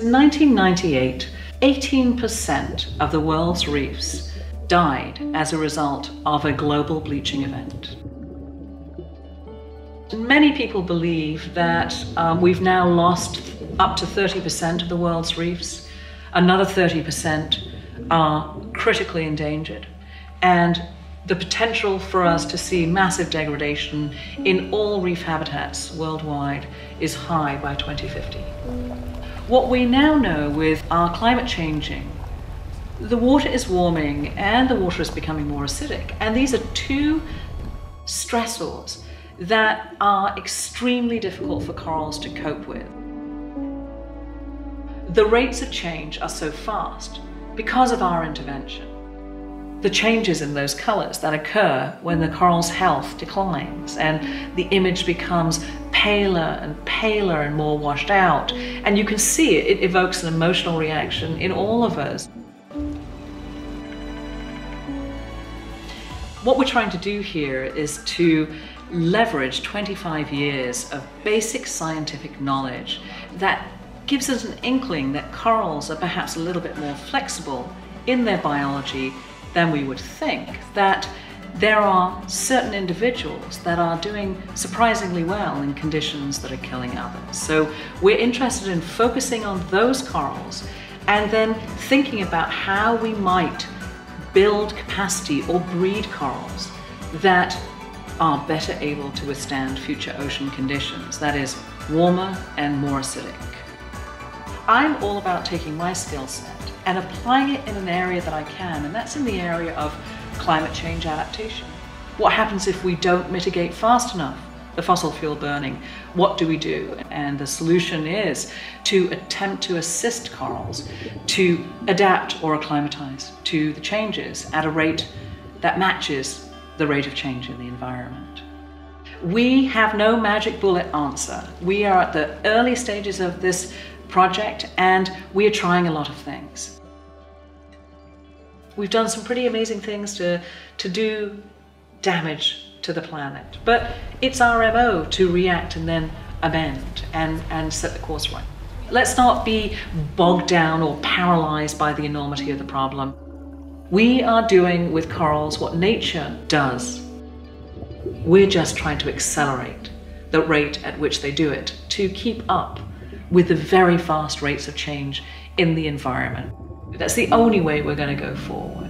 In 1998, 18% of the world's reefs died as a result of a global bleaching event. Many people believe that we've now lost up to 30% of the world's reefs. Another 30% are critically endangered. And the potential for us to see massive degradation in all reef habitats worldwide is high by 2050. What we now know with our climate changing, the water is warming and the water is becoming more acidic. And these are two stressors that are extremely difficult for corals to cope with. The rates of change are so fast because of our intervention. The changes in those colors that occur when the coral's health declines and the image becomes paler and more washed out. And you can see it evokes an emotional reaction in all of us. What we're trying to do here is to leverage 25 years of basic scientific knowledge that gives us an inkling that corals are perhaps a little bit more flexible in their biology than we would think, that there are certain individuals that are doing surprisingly well in conditions that are killing others. So we're interested in focusing on those corals and then thinking about how we might build capacity or breed corals that are better able to withstand future ocean conditions, that is, warmer and more acidic. I'm all about taking my skill set and applying it in an area that I can, and that's in the area of climate change adaptation. What happens if we don't mitigate fast enough the fossil fuel burning? What do we do? And the solution is to attempt to assist corals to adapt or acclimatize to the changes at a rate that matches the rate of change in the environment. We have no magic bullet answer. We are at the early stages of this project and we are trying a lot of things. We've done some pretty amazing things to do damage to the planet, but it's our MO to react and then amend and set the course right. Let's not be bogged down or paralyzed by the enormity of the problem. We are doing with corals what nature does. We're just trying to accelerate the rate at which they do it to keep up with the very fast rates of change in the environment. That's the only way we're going to go forward.